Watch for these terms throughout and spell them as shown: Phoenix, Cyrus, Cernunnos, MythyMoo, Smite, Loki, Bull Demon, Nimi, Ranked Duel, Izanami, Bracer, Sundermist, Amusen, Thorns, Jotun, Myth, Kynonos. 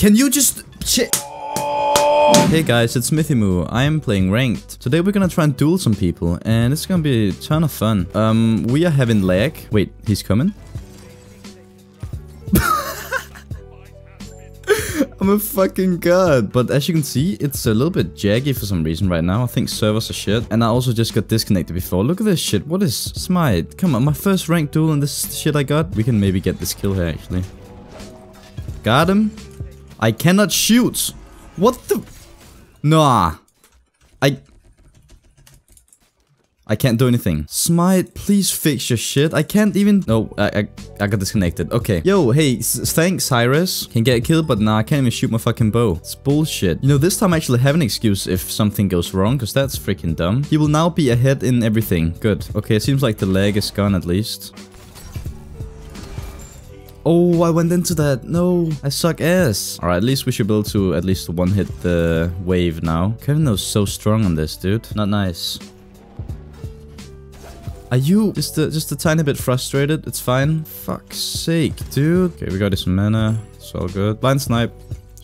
Can you just shit? Hey guys, it's MythyMoo. I'm playing Ranked. Today we're gonna try and duel some people, and it's gonna be a ton of fun. We are having lag. Wait, he's coming? I'm a fucking god. But as you can see, it's a little bit jaggy for some reason right now. I think servers are shit. And I also just got disconnected before. Look at this shit. What is Smite? Come on, my first ranked duel and this shit I got. We can maybe get this kill here, actually. Got him. I cannot shoot. What the? Nah. I can't do anything. Smite, please fix your shit. I can't even... No, I got disconnected. Okay. Yo, hey, thanks, Cyrus. Can get killed, but nah, I can't even shoot my fucking bow. It's bullshit. You know, this time I actually have an excuse if something goes wrong, because that's freaking dumb. He will now be ahead in everything. Good. Okay, it seems like the lag is gone at least. Oh, I went into that. No, I suck ass. All right, at least we should be able to at least one-hit the wave now. Kynonos so strong on this, dude. Not nice. Are you just a tiny bit frustrated? It's fine. Fuck's sake, dude. Okay, we got his mana. It's all good. Blind snipe.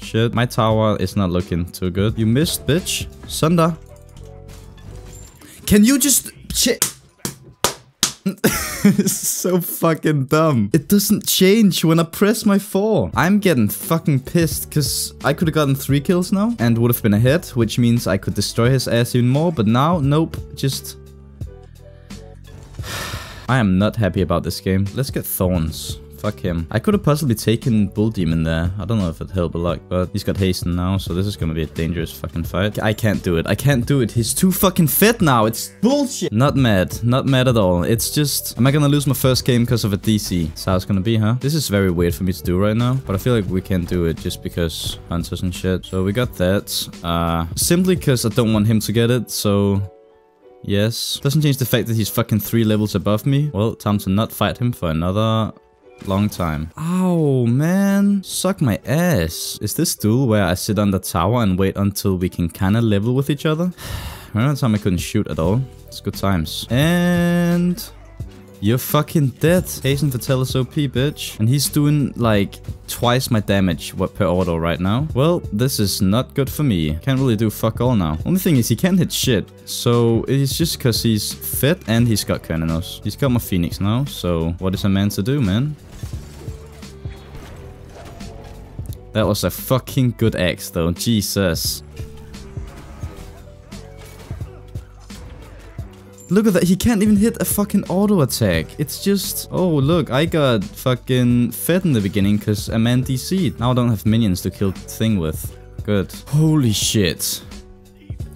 Shit. My tower is not looking too good. You missed, bitch. Sunder. Can you just... Shit. It's so fucking dumb. It doesn't change when I press my 4. I'm getting fucking pissed because I could have gotten 3 kills now and would have been ahead, which means I could destroy his ass even more. But now, nope. Just... I am not happy about this game. Let's get Thorns. Fuck him. I could have possibly taken Bull Demon there. I don't know if it helped a lot, but he's got haste now, so this is gonna be a dangerous fucking fight. I can't do it. I can't do it. He's too fucking fit now. It's bullshit. Not mad. Not mad at all. It's just... Am I gonna lose my first game because of a DC? That's how it's gonna be, huh? This is very weird for me to do right now, but I feel like we can do it just because hunters and shit. So we got that. Simply because I don't want him to get it, so... Yes. Doesn't change the fact that he's fucking 3 levels above me. Well, time to not fight him for another long time. Ow, man. Suck my ass. Is this duel where I sit on the tower and wait until we can kinda level with each other? Remember the time I couldn't shoot at all? It's good times. And... You're fucking dead. Hasten to tell us OP, bitch. And he's doing, like, twice my damage per auto right now. Well, this is not good for me. Can't really do fuck all now. Only thing is he can't hit shit. So, it's just because he's fit and he's got Cernunnos. He's got my Phoenix now, so what is a man to do, man? That was a fucking good axe, though. Jesus. Look at that, he can't even hit a fucking auto attack. It's just... Oh, look, I got fucking fed in the beginning because a man DC'd. Now I don't have minions to kill the thing with. Good. Holy shit.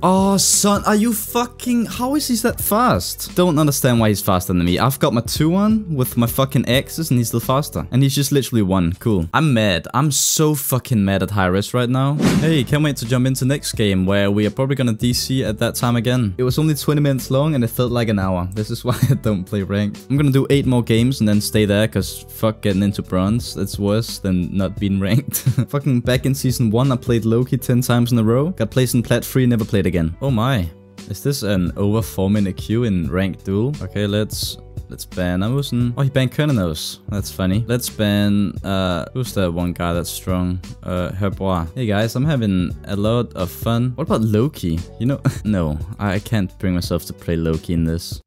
Oh, son, are you fucking... How is he that fast? Don't understand why he's faster than me. I've got my 2-1 with my fucking axes and he's still faster. And he's just literally 1. Cool. I'm mad. I'm so fucking mad at Cyrus right now. Hey, can't wait to jump into next game where we are probably gonna DC at that time again. It was only 20 minutes long and it felt like an hour. This is why I don't play ranked. I'm gonna do 8 more games and then stay there because fuck getting into bronze. That's worse than not being ranked. Fucking back in season 1, I played Loki 10 times in a row. Got placed in plat 3, never played again. Oh my. Is this an over 4-minute queue in ranked duel? Okay, let's ban Amusen. Oh, he banned Kynonos. That's funny. Let's ban who's that one guy that's strong? Herbois. Hey guys, I'm having a lot of fun. What about Loki? You know no, I can't bring myself to play Loki in this.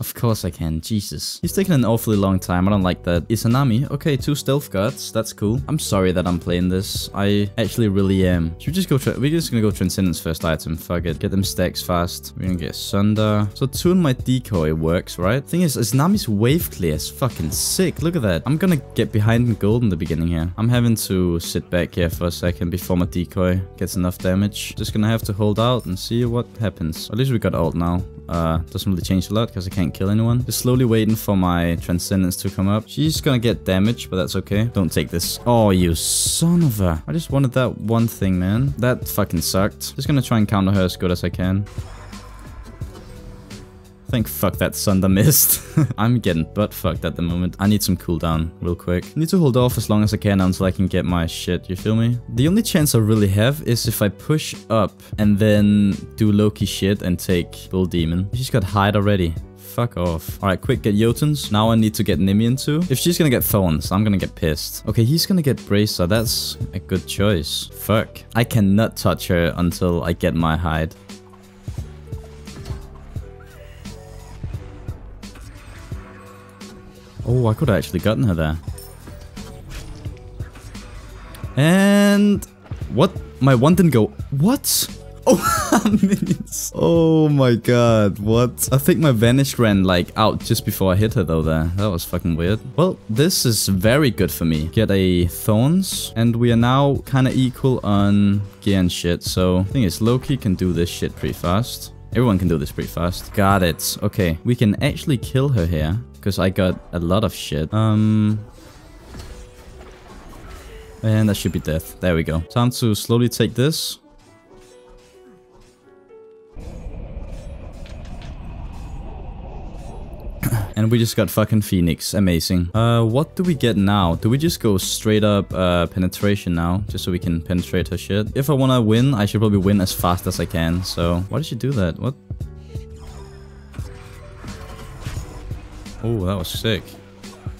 Of course I can, Jesus. He's taking an awfully long time, I don't like that. Izanami, okay, 2 stealth guards, that's cool. I'm sorry that I'm playing this, I actually really am. Should we just go, we're just gonna go Transcendence first item, fuck it. Get them stacks fast, we're gonna get Sunder. So 2 in my decoy works, right? Thing is, Izanami's wave clear is fucking sick, look at that. I'm gonna get behind in gold in the beginning here. I'm having to sit back here for a second before my decoy gets enough damage. Just gonna have to hold out and see what happens. At least we got ult now. Doesn't really change a lot because I can't kill anyone. Just slowly waiting for my Transcendence to come up. She's gonna get damage, but that's okay. Don't take this. Oh, you son of a... I just wanted that one thing, man. That fucking sucked. Just gonna try and counter her as good as I can. Thank fuck that Sundermist. I'm getting butt fucked at the moment. I need some cooldown real quick. Need to hold off as long as I can until I can get my shit, you feel me? The only chance I really have is if I push up and then do Loki shit and take Bull Demon. She's got hide already. fuck off. All right, quick, get Jotuns. Now I need to get Nimi into. If she's gonna get Thorns, I'm gonna get pissed. Okay, he's gonna get Bracer. That's a good choice. Fuck. I cannot touch her until I get my hide. Oh, I could have actually gotten her there. And... what? My one didn't go... what? Oh, minions. Oh my god, what? I think my Vanish ran, like, out just before I hit her, though, there. That was fucking weird. Well, this is very good for me. Get a Thorns, and we are now kind of equal on gear and shit, so... thing is, Loki can do this shit pretty fast. Everyone can do this pretty fast. Got it. Okay, we can actually kill her here, because I got a lot of shit. And that should be death. There we go. Time to slowly take this. And we just got fucking Phoenix. Amazing. What do we get now? Do we just go straight up penetration now? Just so we can penetrate her shit. If I want to win, I should probably win as fast as I can. So, why did she do that? What? Oh, that was sick.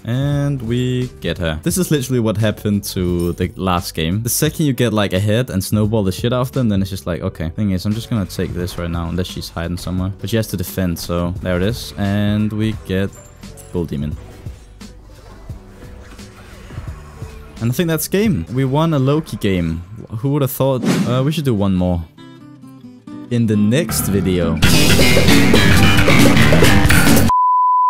And we get her. This is literally what happened to the last game. The second you get like ahead and snowball the shit off them, then it's just like, okay. Thing is, I'm just gonna take this right now unless she's hiding somewhere. But she has to defend, so there it is. And we get Bull Demon. And I think that's game. We won a Loki game. Who would have thought? We should do one more. In the next video.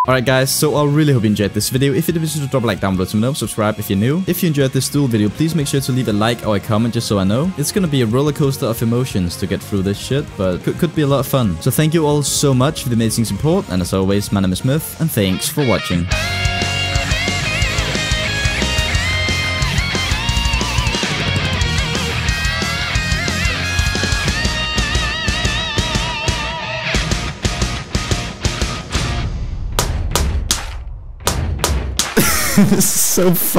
Alright guys, so I really hope you enjoyed this video. If you did, please drop a like down below, let me know, subscribe if you're new. If you enjoyed this duel video, please make sure to leave a like or a comment just so I know. It's gonna be a roller coaster of emotions to get through this shit, but could be a lot of fun. So thank you all so much for the amazing support, and as always, my name is Myth, and thanks for watching. This is so fun.